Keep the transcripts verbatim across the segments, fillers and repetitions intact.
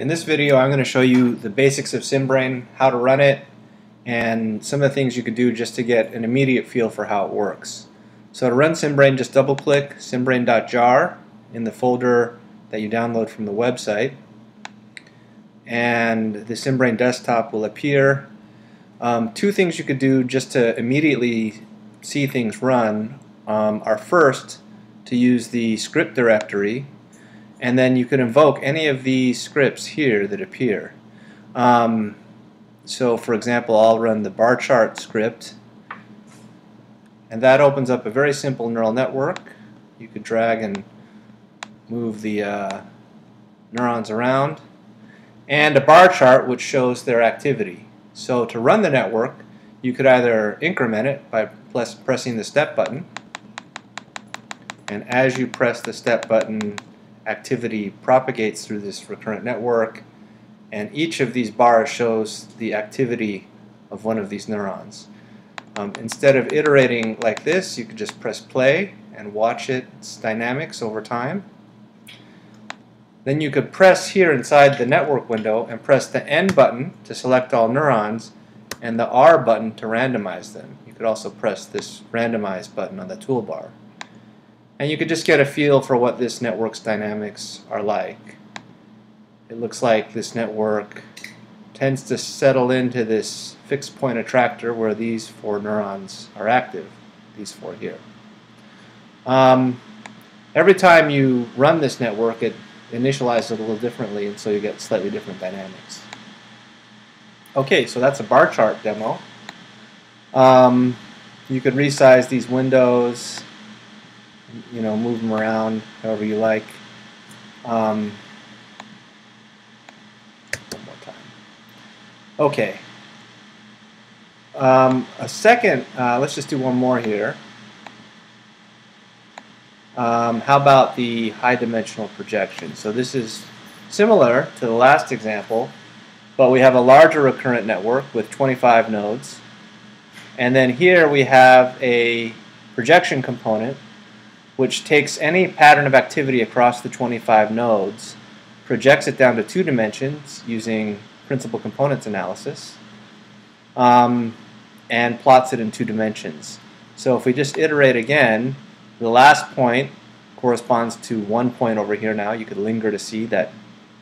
In this video, I'm going to show you the basics of Simbrain, how to run it, and some of the things you could do just to get an immediate feel for how it works. So to run Simbrain, just double-click simbrain dot jar in the folder that you download from the website, and the Simbrain desktop will appear. Um, two things you could do just to immediately see things run um, are first to use the script directory, and then you could invoke any of the scripts here that appear. Um, so for example, I'll run the bar chart script, and that opens up a very simple neural network. You could drag and move the uh, neurons around, and a bar chart which shows their activity. So to run the network, you could either increment it by pressing the step button, and as you press the step button, activity propagates through this recurrent network, and each of these bars shows the activity of one of these neurons. Um, instead of iterating like this, you could just press play and watch its dynamics over time. Then you could press here inside the network window and press the N button to select all neurons and the R button to randomize them. You could also press this randomize button on the toolbar. And you could just get a feel for what this network's dynamics are like. It looks like this network tends to settle into this fixed point attractor where these four neurons are active, these four here. Um, every time you run this network, it initializes it a little differently, and so you get slightly different dynamics. Okay, so that's a bar chart demo. Um, you could resize these windows, you know, move them around however you like. Um, one more time. Okay. Um, a second, uh, let's just do one more here. Um, how about the high-dimensional projection? So this is similar to the last example, but we have a larger recurrent network with twenty-five nodes. And then here we have a projection component which takes any pattern of activity across the twenty-five nodes, projects it down to two dimensions using principal components analysis, um, and plots it in two dimensions. So if we just iterate again, the last point corresponds to one point over here now. You could linger to see that,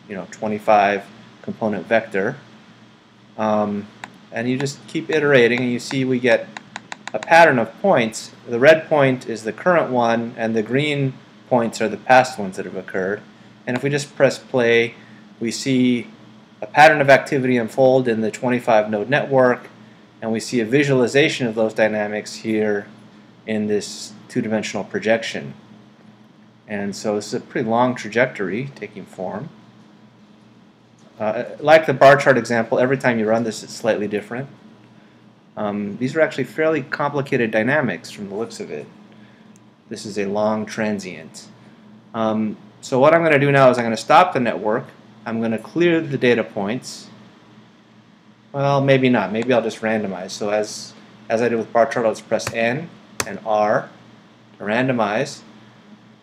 you know, twenty-five component vector. Um, and you just keep iterating, and you see we get a pattern of points. The red point is the current one, and the green points are the past ones that have occurred. And if we just press play, we see a pattern of activity unfold in the twenty-five node network, and we see a visualization of those dynamics here in this two-dimensional projection. And so this is a pretty long trajectory taking form. Uh, like the bar chart example, every time you run this it's slightly different. Um, these are actually fairly complicated dynamics from the looks of it. This is a long transient. Um, so what I'm going to do now is I'm going to stop the network. I'm going to clear the data points. Well, maybe not. Maybe I'll just randomize. So as, as I did with bar chart, I'll just press N and R to randomize,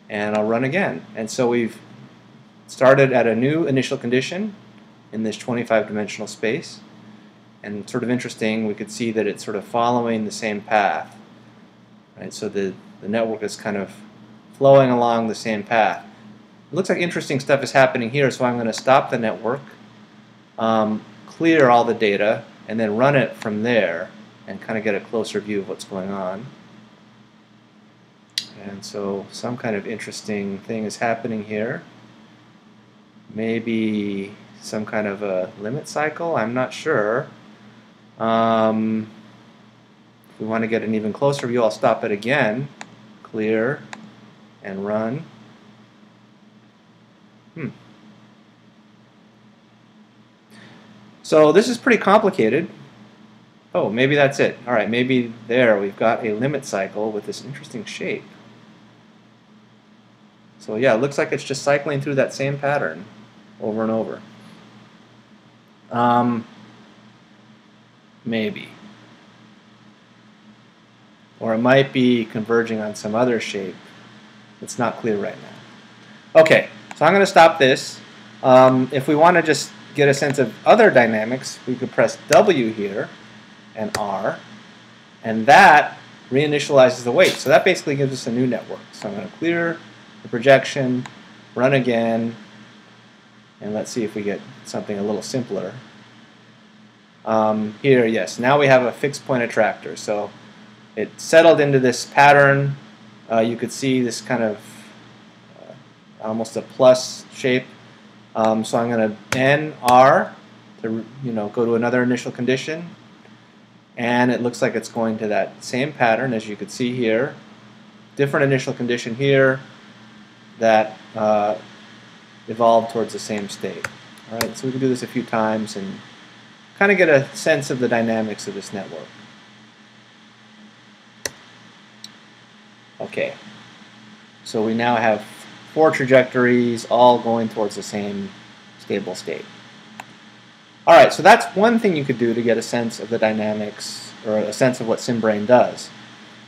and I'll run again. And so we've started at a new initial condition in this twenty-five dimensional space. And sort of interesting, we could see that it's sort of following the same path, right? So the, the network is kind of flowing along the same path. It looks like interesting stuff is happening here, so I'm going to stop the network, um, clear all the data, and then run it from there and kind of get a closer view of what's going on. And so some kind of interesting thing is happening here. Maybe some kind of a limit cycle? I'm not sure. Um, if we want to get an even closer view, I'll stop it again, clear, and run. Hmm. So this is pretty complicated. Oh, maybe that's it. All right, maybe there we've got a limit cycle with this interesting shape. So yeah, it looks like it's just cycling through that same pattern over and over. Um, maybe. Or it might be converging on some other shape. It's not clear right now. Okay, so I'm going to stop this. Um, if we want to just get a sense of other dynamics, we could press W here and R, and that reinitializes the weight. So that basically gives us a new network. So I'm going to clear the projection, run again, and let's see if we get something a little simpler. Um, here, yes, now we have a fixed point attractor. So it settled into this pattern. Uh, you could see this kind of uh, almost a plus shape. Um, so I'm going to N R to you know go to another initial condition, and it looks like it's going to that same pattern as you could see here. Different initial condition here that uh, evolved towards the same state. All right, so we can do this a few times and kind of get a sense of the dynamics of this network. Okay, so we now have four trajectories all going towards the same stable state. Alright, so that's one thing you could do to get a sense of the dynamics or a sense of what Simbrain does.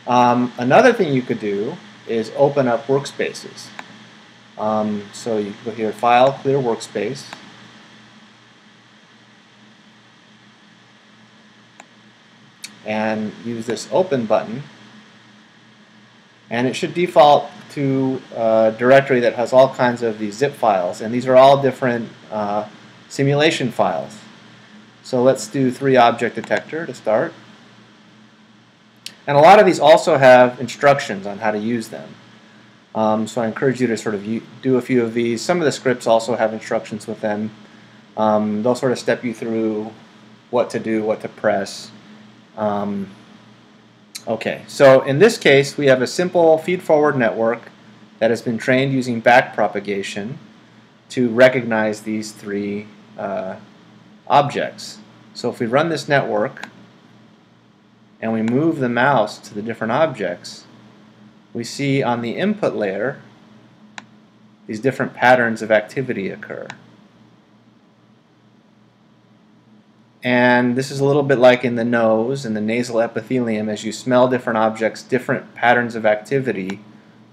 Um, another thing you could do is open up workspaces. Um, so you go here, File, Clear Workspace. And use this Open button. And it should default to a directory that has all kinds of these zip files, and these are all different uh, simulation files. So let's do three object detector to start. And a lot of these also have instructions on how to use them. Um, so I encourage you to sort of do a few of these. Some of the scripts also have instructions with them. Um, they'll sort of step you through what to do, what to press. Um, Okay, so in this case, we have a simple feed-forward network that has been trained using backpropagation to recognize these three uh, objects. So if we run this network and we move the mouse to the different objects, we see on the input layer these different patterns of activity occur. And this is a little bit like in the nose and the nasal epithelium. As you smell different objects, different patterns of activity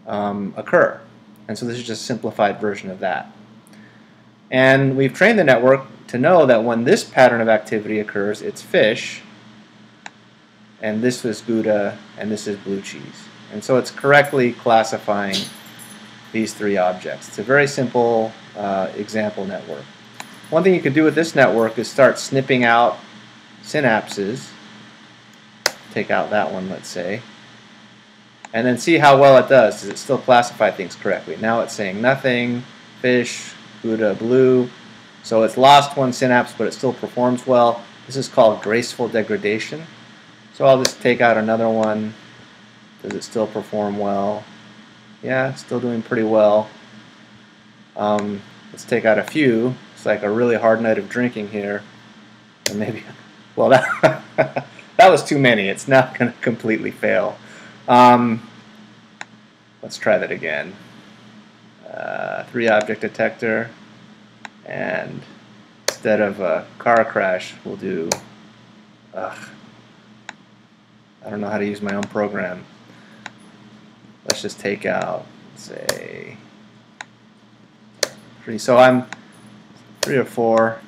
um, occur. And so this is just a simplified version of that. And we've trained the network to know that when this pattern of activity occurs, it's fish, and this was Gouda, and this is blue cheese. And so it's correctly classifying these three objects. It's a very simple uh, example network. One thing you could do with this network is start snipping out synapses. Take out that one, let's say. And then see how well it does. Does it still classify things correctly? Now it's saying nothing, fish, Gouda, blue. So it's lost one synapse, but it still performs well. This is called graceful degradation. So I'll just take out another one. Does it still perform well? Yeah, it's still doing pretty well. Um, let's take out a few. Like a really hard night of drinking here, and maybe, well, that, that was too many. It's not going to completely fail. Um, let's try that again. Uh, three object detector, and instead of a car crash, we'll do, ugh, I don't know how to use my own program. Let's just take out, say, three. So I'm three or four.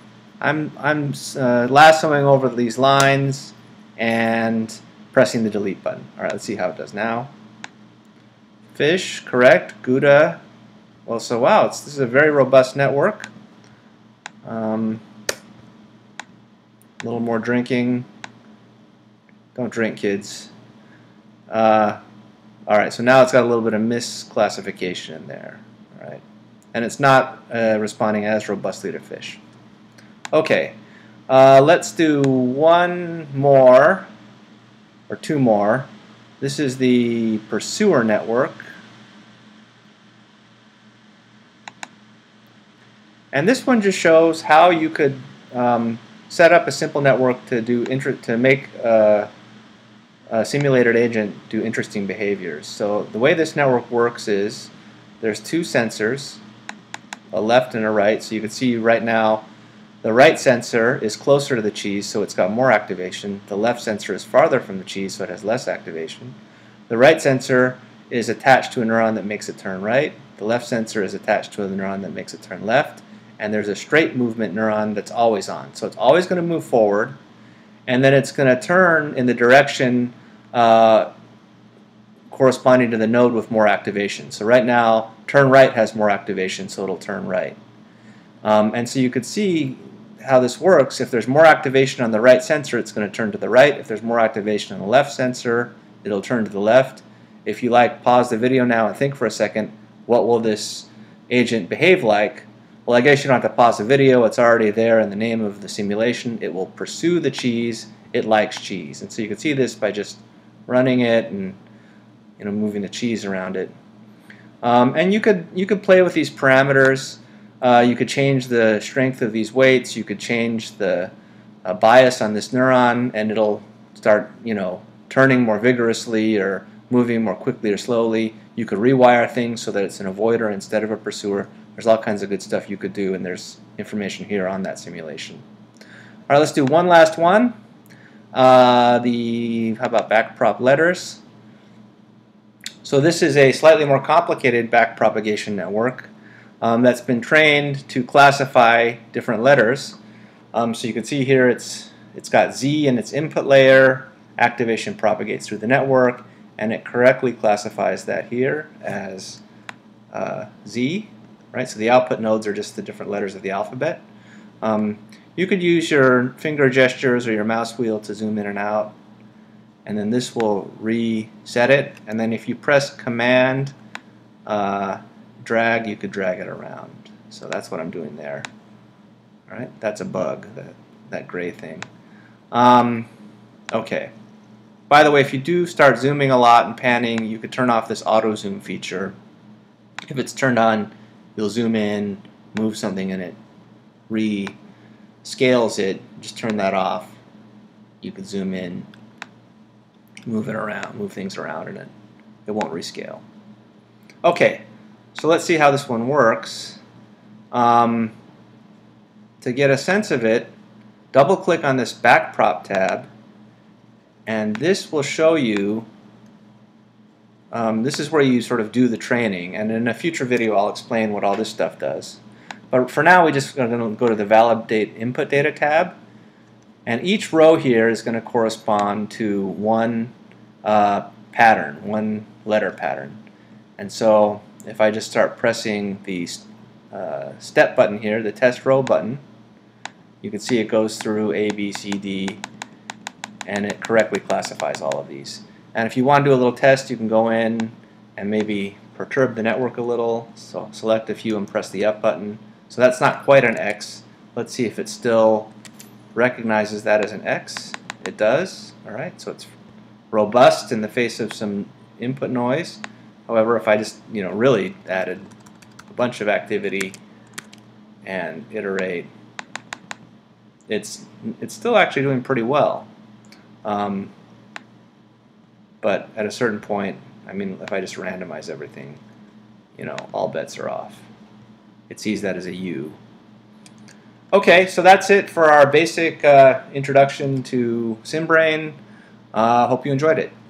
I'm I'm uh, lassoing over these lines and pressing the delete button. All right, let's see how it does now. Fish, correct. Gouda. Well, so wow, it's, this is a very robust network. Um, a little more drinking. Don't drink, kids. Uh, all right, so now it's got a little bit of misclassification in there. All right. And it's not uh, responding as robustly to fish. Okay, uh, let's do one more or two more. This is the Pursuer Network. And this one just shows how you could um, set up a simple network to, do to make uh, a simulated agent do interesting behaviors. So the way this network works is there's two sensors, a left and a right. So you can see right now the right sensor is closer to the cheese, so it's got more activation. The left sensor is farther from the cheese, so it has less activation. The right sensor is attached to a neuron that makes it turn right. The left sensor is attached to a neuron that makes it turn left. and there's a straight movement neuron that's always on. So it's always going to move forward, and then it's going to turn in the direction uh, corresponding to the node with more activation. So right now, turn right has more activation, so it'll turn right. Um, and so you could see how this works. If there's more activation on the right sensor, it's going to turn to the right. If there's more activation on the left sensor, it'll turn to the left. If you like, pause the video now and think for a second, what will this agent behave like? Well, I guess you don't have to pause the video. It's already there in the name of the simulation. It will pursue the cheese. It likes cheese. And so you can see this by just running it and, you know, moving the cheese around it. Um, and you could, you could play with these parameters. Uh, you could change the strength of these weights. You could change the uh, bias on this neuron, and it'll start, you know, turning more vigorously or moving more quickly or slowly. You could rewire things so that it's an avoider instead of a pursuer. There's all kinds of good stuff you could do, and there's information here on that simulation. All right, let's do one last one. Uh, the how about backprop letters? So this is a slightly more complicated backpropagation network um, that's been trained to classify different letters. Um, so you can see here it's it's got Z in its input layer. Activation propagates through the network, and it correctly classifies that here as uh, Z, right? So the output nodes are just the different letters of the alphabet. Um, you could use your finger gestures or your mouse wheel to zoom in and out, and then this will reset it. And then if you press Command uh, drag, you could drag it around. So that's what I'm doing there. All right, that's a bug, that that gray thing. Um, okay. By the way, if you do start zooming a lot and panning, you could turn off this auto zoom feature. If it's turned on, you'll zoom in, move something, and it rescales it. Just turn that off. You could zoom in, move it around, move things around, and it it won't rescale. Okay, so let's see how this one works. Um, to get a sense of it, double-click on this backprop tab. And this will show you, um, this is where you sort of do the training. And in a future video, I'll explain what all this stuff does. But for now, we just are going to go to the Validate Input Data tab. And each row here is going to correspond to one uh, pattern, one letter pattern. And so if I just start pressing the uh, step button here, the test row button, you can see it goes through A, B, C, D, and it correctly classifies all of these. And if you want to do a little test, you can go in and maybe perturb the network a little. So select a few and press the up button. So that's not quite an X. Let's see if it still recognizes that as an X. It does. All right, so it's robust in the face of some input noise. However, if I just, you know, really added a bunch of activity and iterate, it's it's still actually doing pretty well. Um, but at a certain point, I mean, if I just randomize everything, you know, all bets are off. It sees that as a U. Okay, so that's it for our basic uh, introduction to Simbrain. I uh, hope you enjoyed it.